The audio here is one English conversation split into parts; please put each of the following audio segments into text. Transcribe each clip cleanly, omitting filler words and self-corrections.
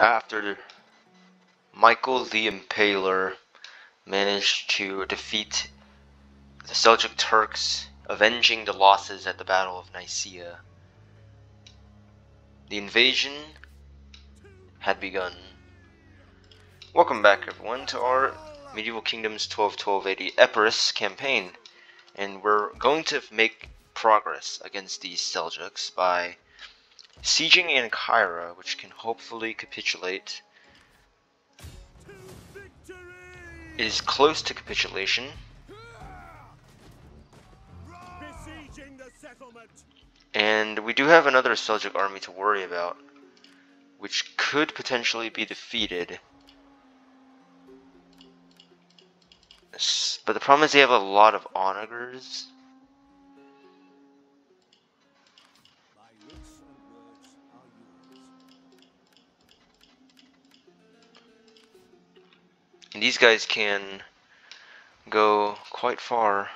after Michael the Impaler managed to defeat the Seljuk Turks, avenging the losses at the Battle of Nicaea. The invasion had begun. Welcome back, everyone, to our Medieval Kingdoms 1212 AD Epirus campaign, and we're going to make progress against these Seljuks by sieging Ancyra, which can hopefully capitulate. It is close to capitulation. And we do have another Seljuk army to worry about, which could potentially be defeated. But the problem is they have a lot of onagers. And these guys can go quite far.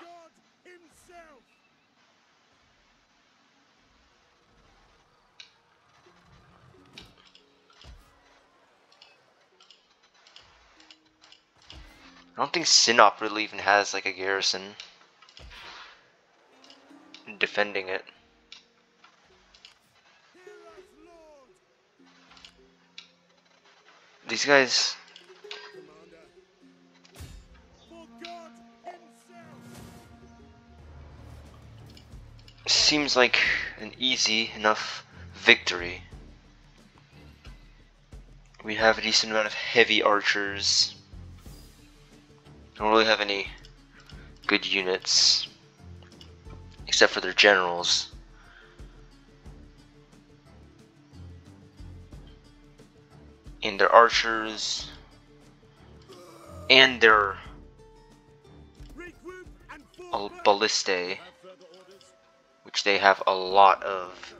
I don't think Sinop really even has like a garrison defending it. These guys, seems like an easy enough victory. We have a decent amount of heavy archers. Don't really have any good units, except for their generals. And their archers, and their ballistae, which they have a lot of.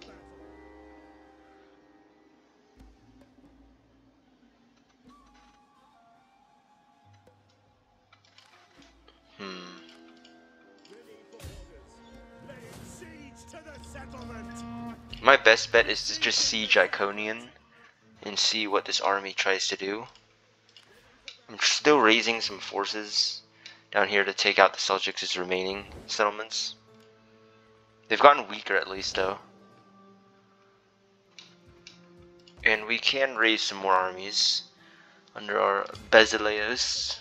My best bet is to just siege Iconium and see what this army tries to do. I'm still raising some forces down here to take out the Seljuks' remaining settlements. They've gotten weaker at least though. And we can raise some more armies under our Bezileus.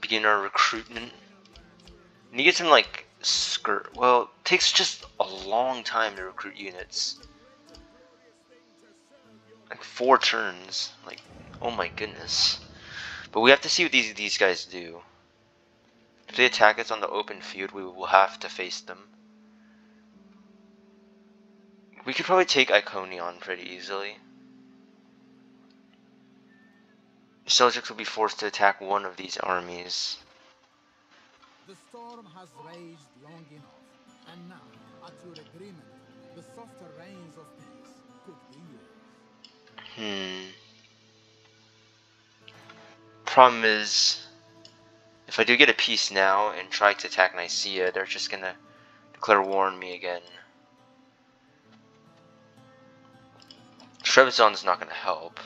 Begin our recruitment. And you get some like skirt. Well, it takes just a long time to recruit units. Like 4 turns. Like, oh my goodness. But we have to see what these guys do. If they attack us on the open field, we will have to face them. We could probably take Iconium pretty easily. The Seljuks will be forced to attack one of these armies. The storm has raged long enough, and now, at your agreement, the softer rains of peace could be yours. Problem is, if I do get a peace now and try to attack Nicaea, they're just gonna declare war on me again. Trebizond's not gonna help.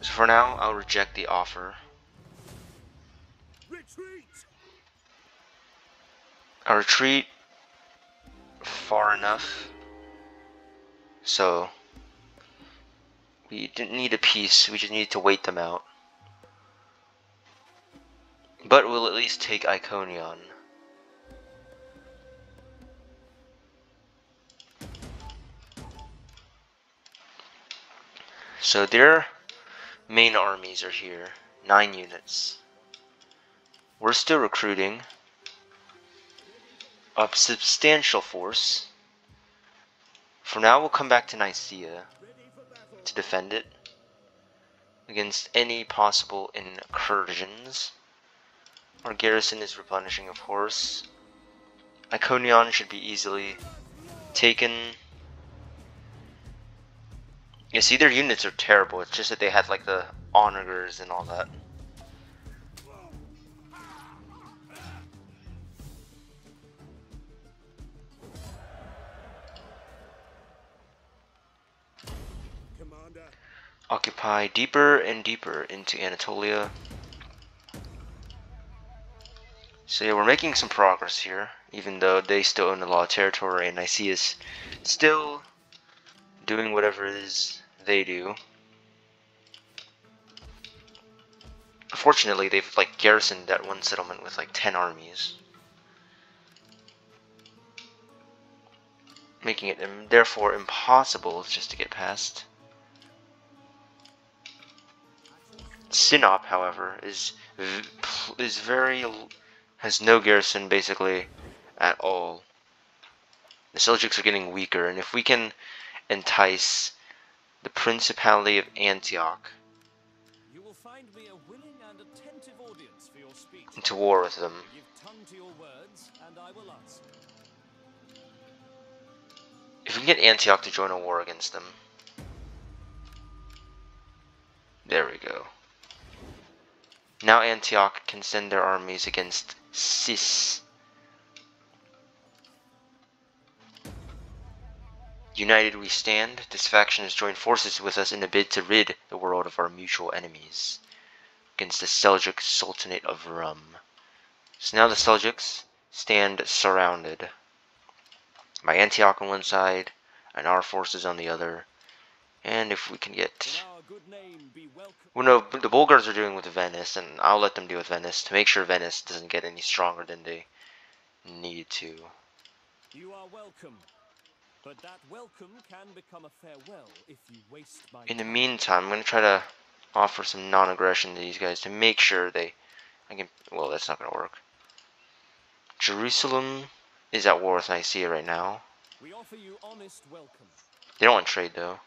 So for now, I'll reject the offer. Our retreat far enough, so we didn't need a peace, we just needed to wait them out. But we'll at least take Iconium. So their main armies are here, 9 units. We're still recruiting a substantial force. For now, we'll come back to Nicaea to defend it against any possible incursions. Our garrison is replenishing, of course. Iconium should be easily taken. You see, their units are terrible. It's just that they had like the onagers and all that. occupy deeper and deeper into Anatolia. So yeah, we're making some progress here, even though they still own a lot of territory and Nicaea is still doing whatever it is they do. Fortunately, they've like garrisoned that one settlement with like 10 armies, making it therefore impossible just to get past. Sinop, however, has no garrison basically at all. The Seljuks are getting weaker, and if we can entice the Principality of Antioch into war with them. Give tongue to your words, and I will answer. If we can get Antioch to join a war against them. There we go. Now Antioch can send their armies against Sis. United we stand. This faction has joined forces with us in a bid to rid the world of our mutual enemies. Against the Seljuk Sultanate of Rum. So now the Seljuks stand surrounded by Antioch on one side and our forces on the other. And if we can get... Well, no, the Bulgars are doing with Venice, and I'll let them deal with Venice to make sure Venice doesn't get any stronger than they need to. You are welcome, but that welcome can become a farewell if you waste my... In the meantime, I'm going to try to offer some non-aggression to these guys to make sure they... Well, that's not going to work. Jerusalem is at war with Nicaea right now. We offer you honest welcome. They don't want trade, though.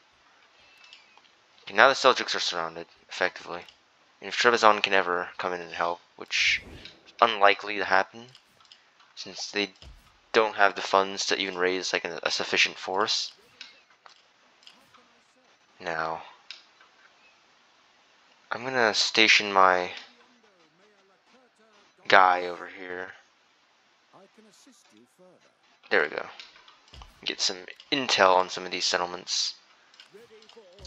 Okay, now the Seljuks are surrounded, effectively. And if Trebizond can ever come in and help, which is unlikely to happen, since they don't have the funds to even raise like a sufficient force. Now, I'm going to station my guy over here. There we go. Get some intel on some of these settlements.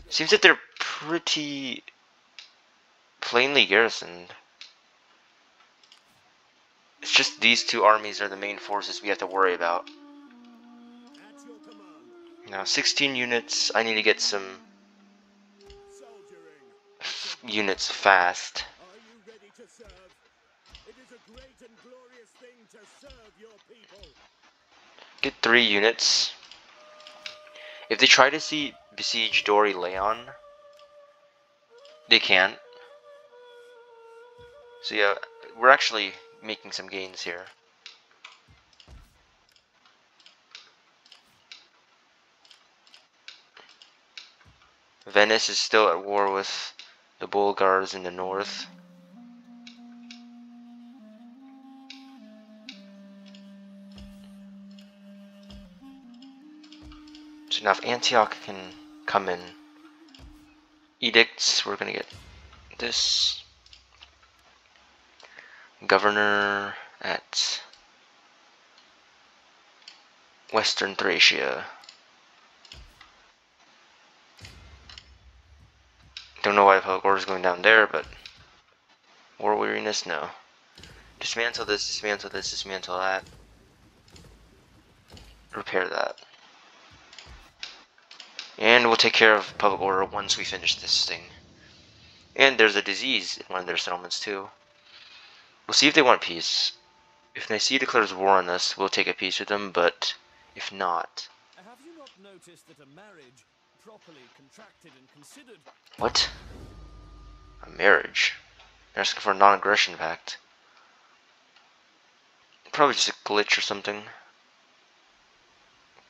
Seems that they're pretty plainly garrisoned. It's just these two armies are the main forces we have to worry about. Now 16 units. I need to get some units fast. Are you ready to serve? It is a great and glorious thing to serve your people. Get 3 units. If they try to besiege Dory Leon, they can't. So yeah, we're actually making some gains here. Venice is still at war with the Bulgars in the north. So now if Antioch can come in, edicts, we're gonna get this governor at Western Thracia. Don't know why Pelagoras is going down there, but war weariness, no. Dismantle this, dismantle this, dismantle that. Repair that. And we'll take care of public order once we finish this thing. And there's a disease in one of their settlements too. We'll see if they want peace. If Nicaea declares war on us, we'll take a peace with them, but if not... Have you not noticed that a marriage... properly contracted and considered. What? A marriage? They're asking for a non-aggression pact. Probably just a glitch or something.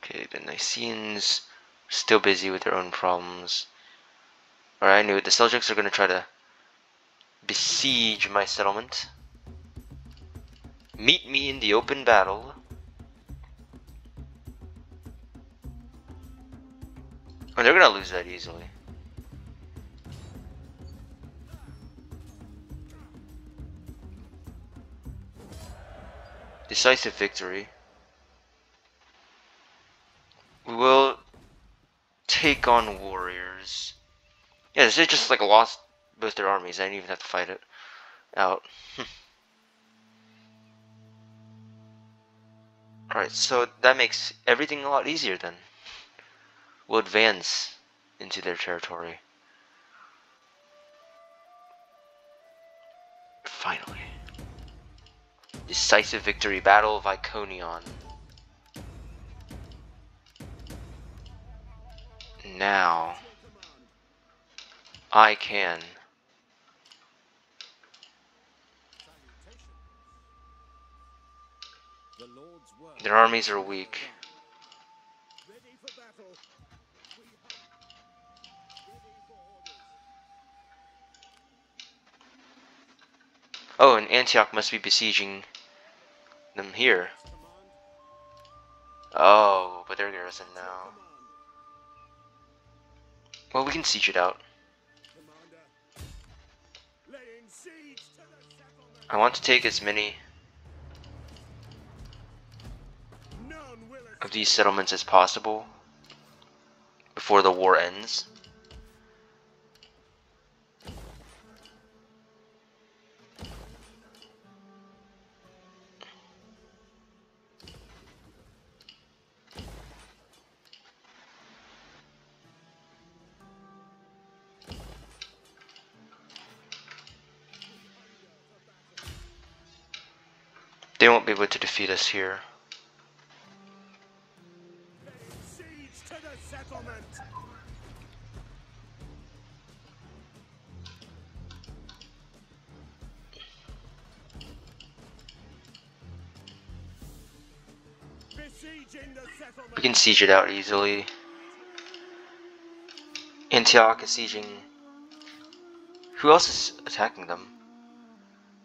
Okay, the Nicaeans still busy with their own problems. Alright, I knew it. The Seljuks are going to try to besiege my settlement. Meet me in the open battle. Oh, they're gonna lose that easily. Decisive victory. We will take on warriors. Yeah, this is just like lost both their armies. I didn't even have to fight it out. Alright, so that makes everything a lot easier then. We'll advance into their territory. Finally. Decisive victory, Battle of Iconium. Now I can Their armies are weak. Oh, and Antioch must be besieging them here. Oh, but they're garrison now. Well, we can siege it out. I want to take as many of these settlements as possible before the war ends. They won't be able to defeat us here. We can siege it out easily. Antioch is sieging. Who else is attacking them?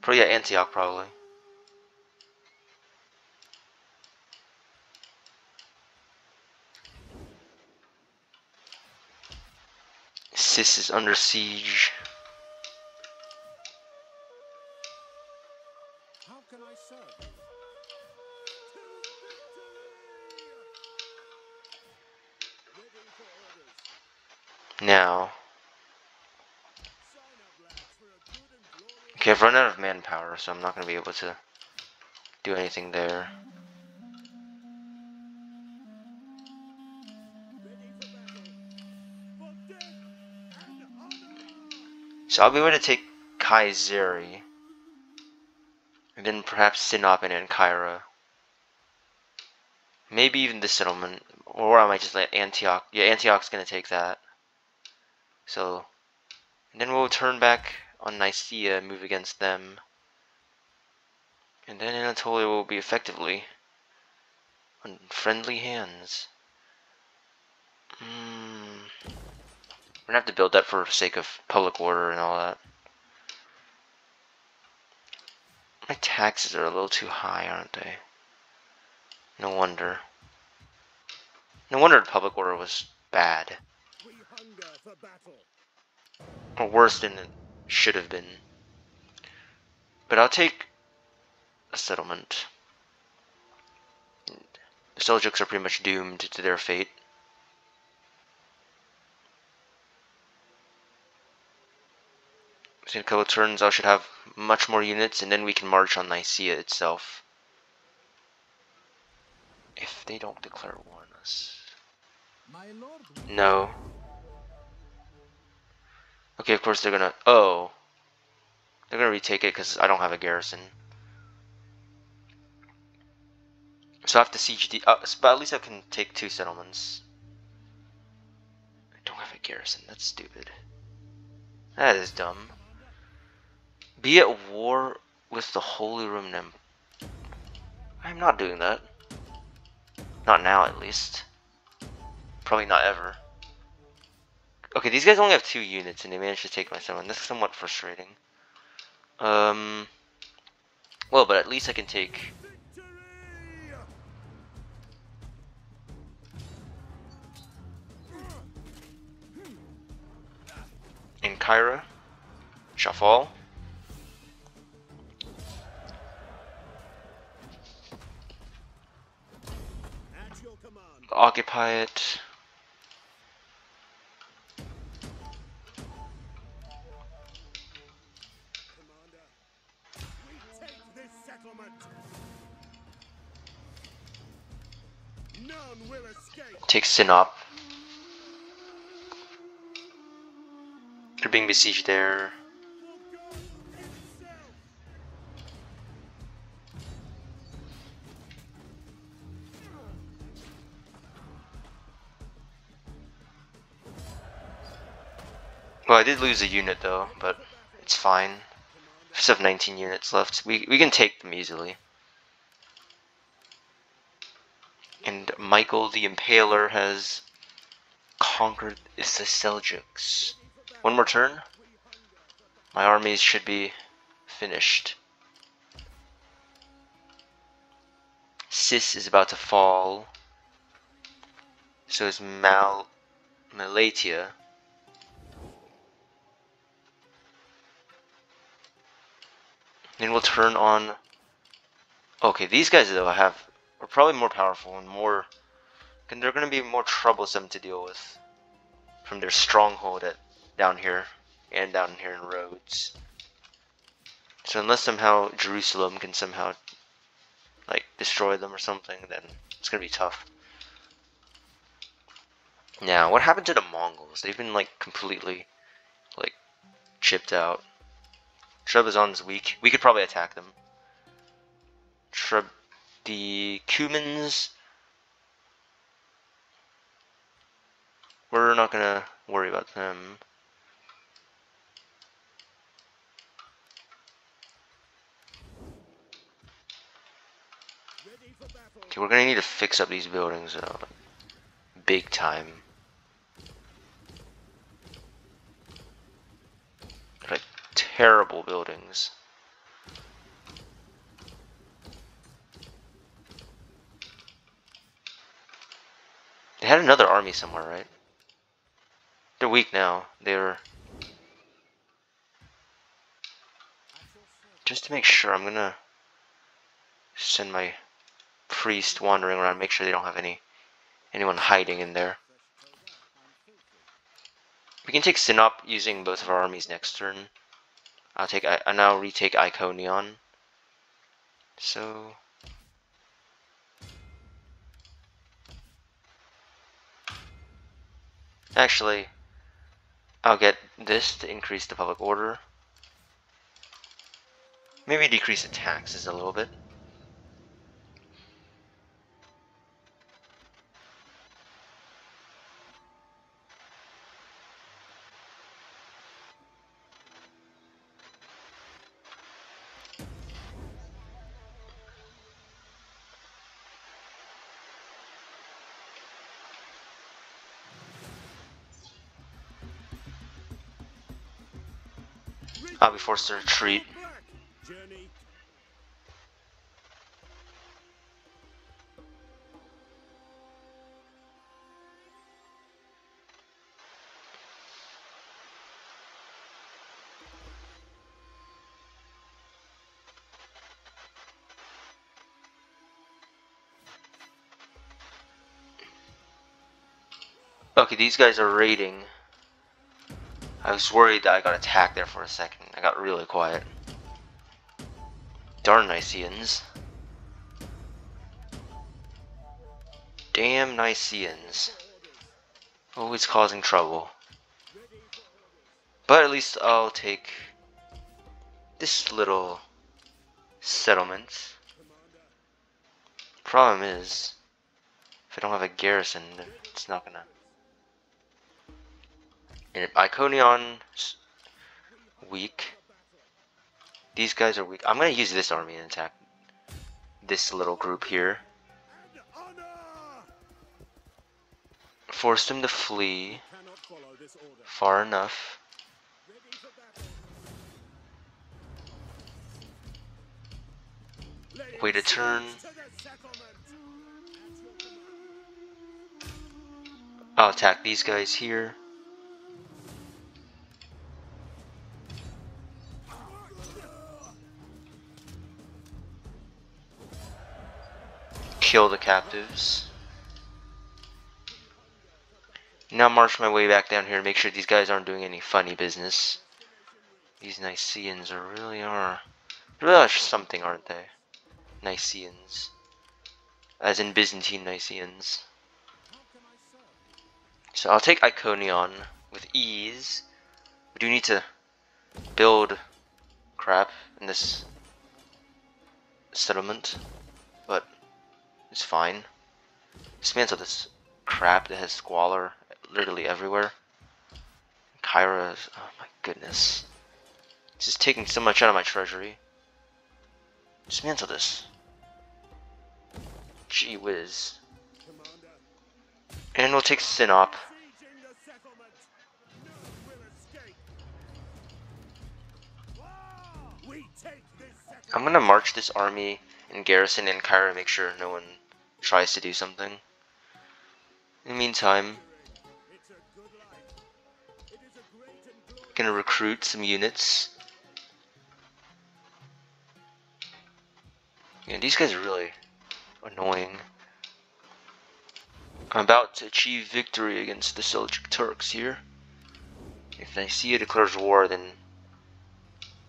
Probably, yeah, Antioch probably. Sis is under siege. How can I serve? Now, okay, I've run out of manpower, so I'm not going to be able to do anything there. So I'll be able to take Kayseri, and then perhaps Sinop and Ancyra. Maybe even this settlement, or I might just let Antioch. Yeah, Antioch's going to take that. So, and then we'll turn back on Nicaea and move against them. And then Anatolia will be effectively on friendly hands. We're gonna have to build that for the sake of public order and all that. My taxes are a little too high, aren't they? No wonder. No wonder public order was bad. Or worse than it should have been. But I'll take a settlement. The Seljuks are pretty much doomed to their fate. So in a couple of turns I should have much more units, and then we can march on Nicaea itself. If they don't declare war on us. No. Okay, of course they're gonna. Oh, they're gonna retake it because I don't have a garrison. So I have to siege the. But at least I can take two settlements. I don't have a garrison. That's stupid. That is dumb. Be at war with the Holy Roman Empire. I'm not doing that. Not now, at least. Probably not ever. Okay, these guys only have 2 units, and they managed to take my settlement. That's somewhat frustrating. Well, but at least I can take. Ancyra, Shafal. Occupy it. Take Sinop. They're being besieged there. Well, I did lose a unit though, but it's fine. I just have 19 units left. We can take them easily. And Michael the Impaler has conquered the Seljuks. One more turn. My armies should be finished. Sis is about to fall. So is Malatia. Then we'll turn on... Okay, these guys though are probably more powerful and more... And they're going to be more troublesome to deal with. From their stronghold at down here. And down here in Rhodes. So unless somehow Jerusalem can somehow... like, destroy them or something, then it's going to be tough. Now, what happened to the Mongols? They've been, like, completely... like, chipped out. Trebizond is weak. We could probably attack them. The Cumans. We're not gonna worry about them. Okay, we're gonna need to fix up these buildings though. Big time. Terrible buildings. They had another army somewhere, right? They're weak now. They were... Just to make sure, I'm gonna send my priest wandering around, make sure they don't have anyone hiding in there. We can take Sinop using both of our armies next turn. I'll now retake Iconium. So actually, I'll get this to increase the public order. Maybe decrease the taxes a little bit. I'll be forced to retreat. Okay, these guys are raiding. I was worried that I got attacked there for a second. I got really quiet. Darn Nicaeans. Damn Nicaeans. Always causing trouble. But at least I'll take this little settlement. Problem is, if I don't have a garrison, it's not gonna... And Iconion's weak. These guys are weak. I'm gonna use this army and attack this little group here. Force them to flee far enough. Wait a turn. I'll attack these guys here. Kill the captives. Now march my way back down here to make sure these guys aren't doing any funny business. These Nicaeans really are something, aren't they? Nicaeans. as in Byzantine Nicaeans. So I'll take Iconium with ease. We do need to build crap in this settlement, but it's fine. This man's got this crap that has squalor literally everywhere. Kyra's, oh my goodness. This is taking so much out of my treasury. Dismantle this. Gee whiz. And we'll take Sinop. I'm gonna march this army and garrison in Cairo, make sure no one tries to do something. In the meantime, gonna recruit some units. Yeah, these guys are really annoying. I'm about to achieve victory against the Seljuk Turks here. If Nicaea declares war, then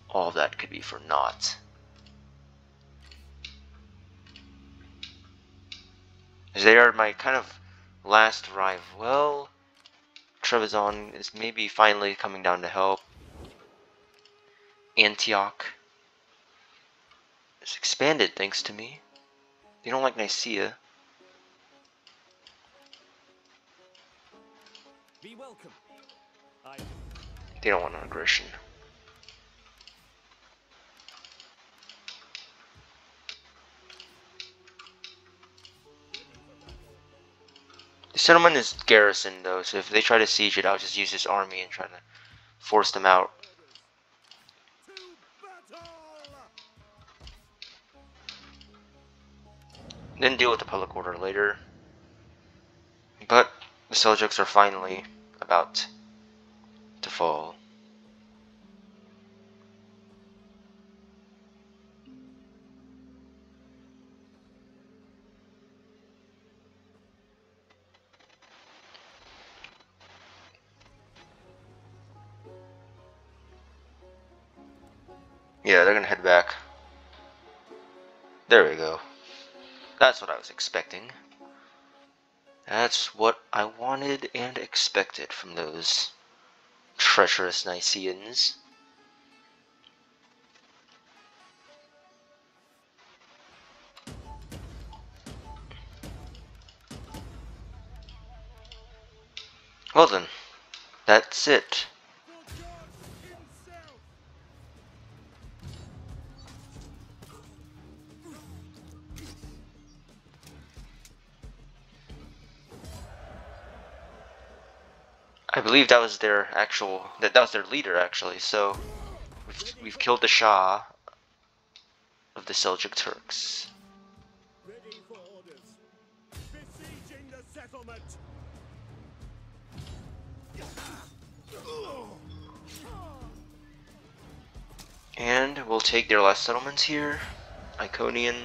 all of that could be for naught. As they are my kind of last rival. Well, Trebizond is maybe finally coming down to help. Antioch is expanded thanks to me. They don't like Nicaea. Be welcome. They don't want an aggression. The settlement is garrisoned though, so if they try to siege it, I'll just use this army and try to force them out. Then deal with the public order later. But the Seljuks are finally about to fall. Yeah, they're gonna head back. There we go. That's what I was expecting. That's what I wanted and expected from those treacherous Nicaeans. Well then, that's it. I believe that was their actual, that was their leader actually, so we've killed the Shah of the Seljuk Turks. Ready for orders. Besieging the settlement. And we'll take their last settlements here, Iconium,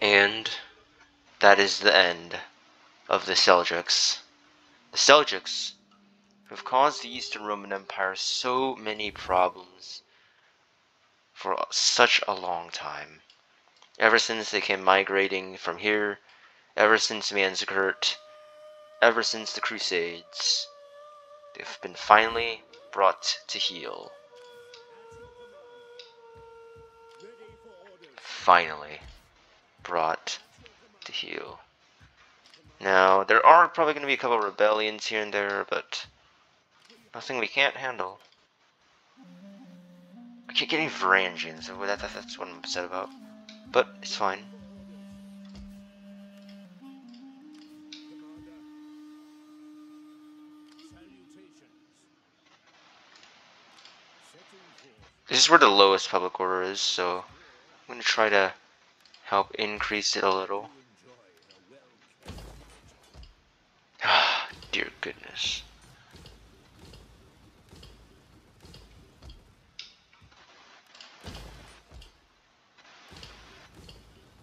and that is the end of the Seljuks. The Seljuks, who have caused the Eastern Roman Empire so many problems for such a long time. Ever since they came migrating from here, ever since Manzikert, ever since the Crusades, they've been finally brought to heel. Finally brought to heel. Now, there are probably going to be a couple of rebellions here and there, but nothing we can't handle. I can't get any Varangians, so that's what I'm upset about. But it's fine. This is where the lowest public order is, so I'm going to try to help increase it a little. Dear goodness.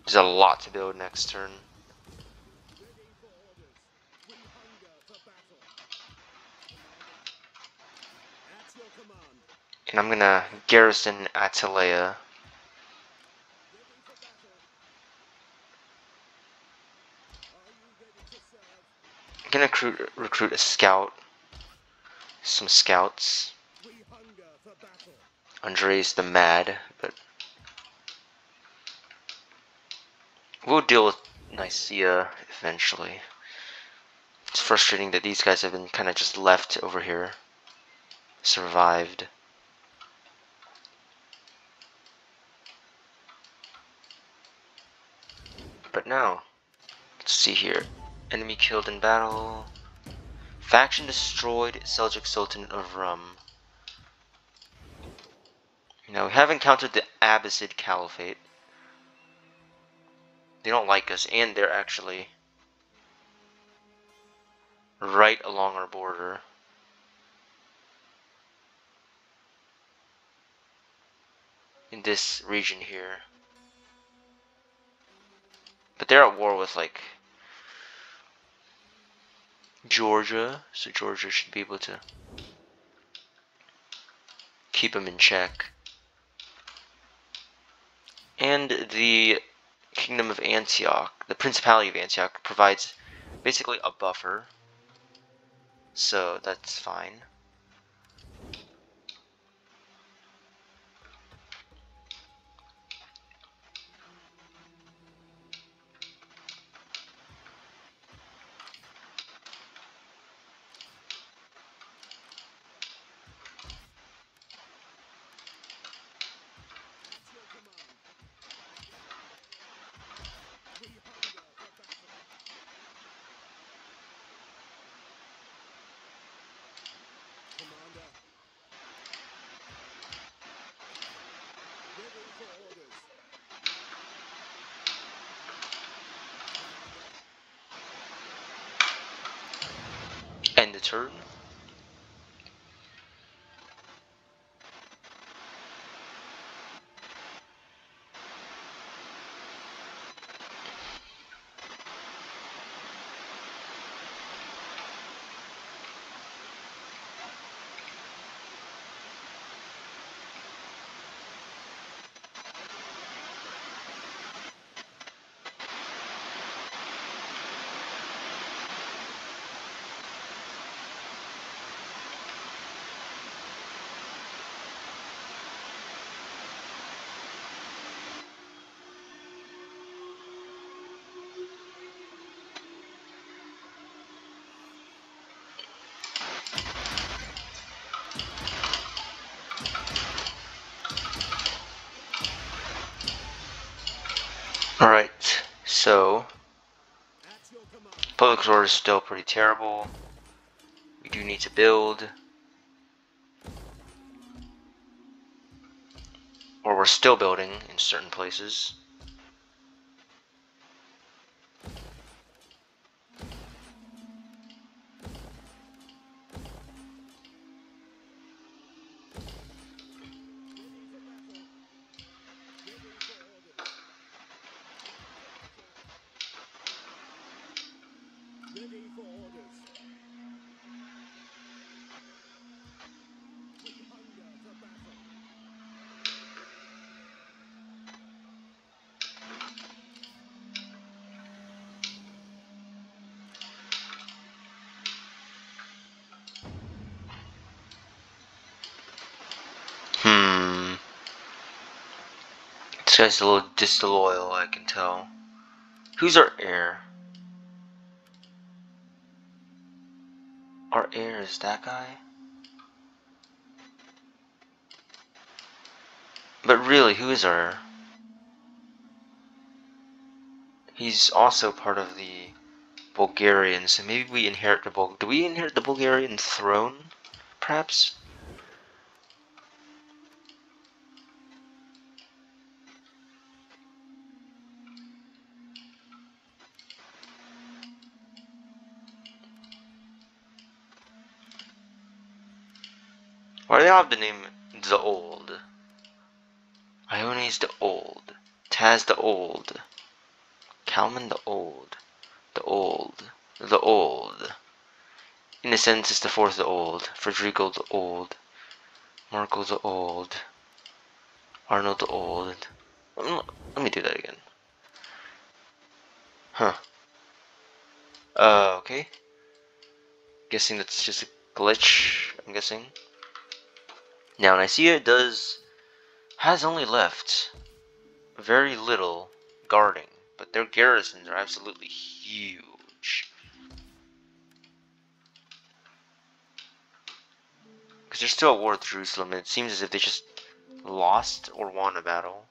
There's a lot to build next turn. And I'm gonna garrison Atalea. I'm gonna recruit a scout. Some scouts. Andres the Mad, but we'll deal with Nicaea eventually. It's frustrating that these guys have been kind of just left over here. Survived. But now, let's see here. Enemy killed in battle. Faction destroyed Seljuk Sultan of Rum. Now we have encountered the Abbasid Caliphate. They don't like us, and they're actually right along our border. In this region here. But they're at war with, like, Georgia, so Georgia should be able to keep them in check. And the Kingdom of Antioch, the Principality of Antioch, provides basically a buffer, so that's fine. End the turn. Alright, so public order is still pretty terrible. We do need to build. Or we're still building in certain places. Guy's a little disloyal, I can tell. Who's our heir? Our heir is that guy? But really, who is our heir? He's also part of the Bulgarians, so maybe we inherit the Bulgarian. Do we inherit the Bulgarian throne, perhaps? Why do they all have the name The Old? Ione's the Old. Taz the Old. Kalman the Old. The Old. The Old. In a sense, it's the fourth The Old. Frederico the Old. Marco the Old. Arnold the Old. Let me do that again. Huh. Okay. Guessing that's just a glitch, I'm guessing. Now Nicaea has only left very little guarding, but their garrisons are absolutely huge. Because they're still at war with Jerusalem, and it seems as if they just lost or won a battle.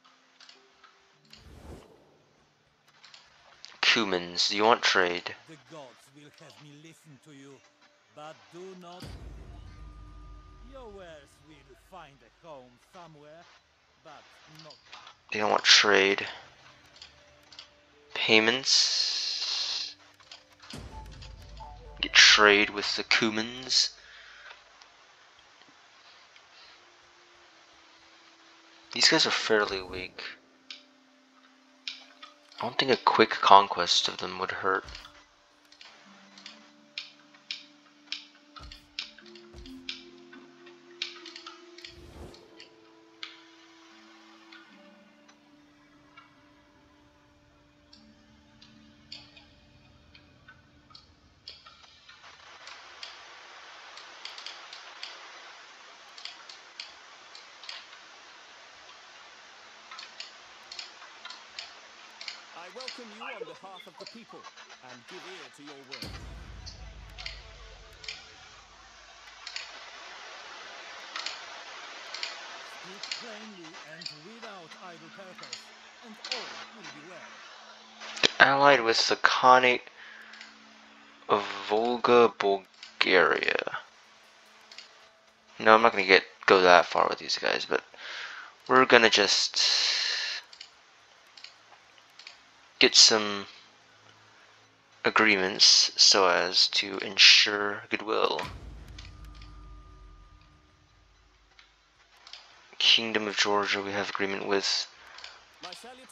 Cumans, do you want trade? The gods will have me listen to you, but do not. Your wares will find a home somewhere, but not. They don't want trade. Payments. Get trade with the Cumans. These guys are fairly weak. I don't think a quick conquest of them would hurt. People and give ear to your word. Speak plainly and without idle purpose, and all will be well. Allied with Sakonic of Volga Bulgaria. No, I'm not gonna go that far with these guys, but we're gonna just get some agreements so as to ensure goodwill. Kingdom of Georgia, we have agreement with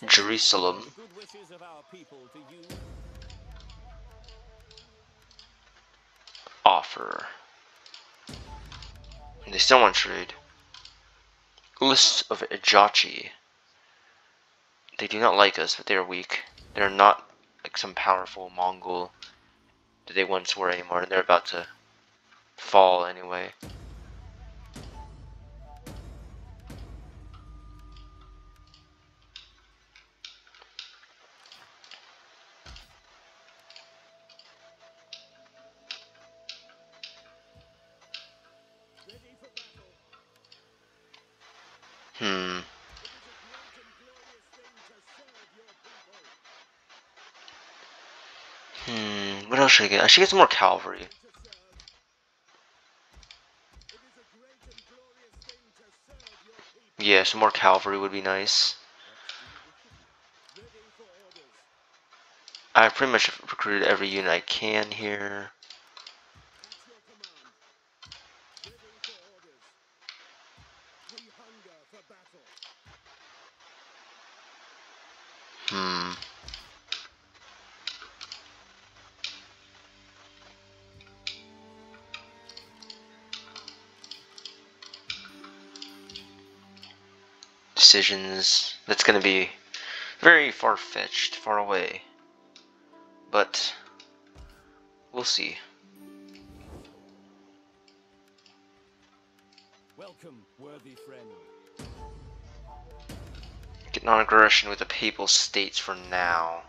Jerusalem. Offer. And they still want trade. List of Ejachi. They do not like us, but they are weak. They are not like some powerful Mongol that they once were anymore, and they're about to fall anyway. What else should I get? I should get some more cavalry. Yeah, some more cavalry would be nice. I pretty much recruited every unit I can here. Decisions. That's going to be very far-fetched, far away, but we'll see. Welcome, worthy friend. Get non-aggression with the Papal States for now.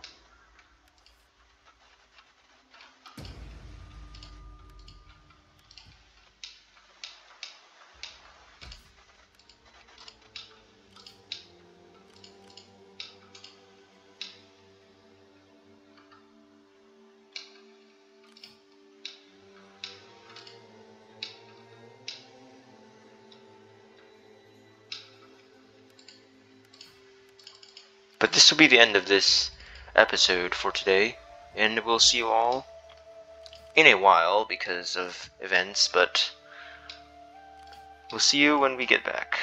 But this will be the end of this episode for today, and we'll see you all in a while because of events, but we'll see you when we get back.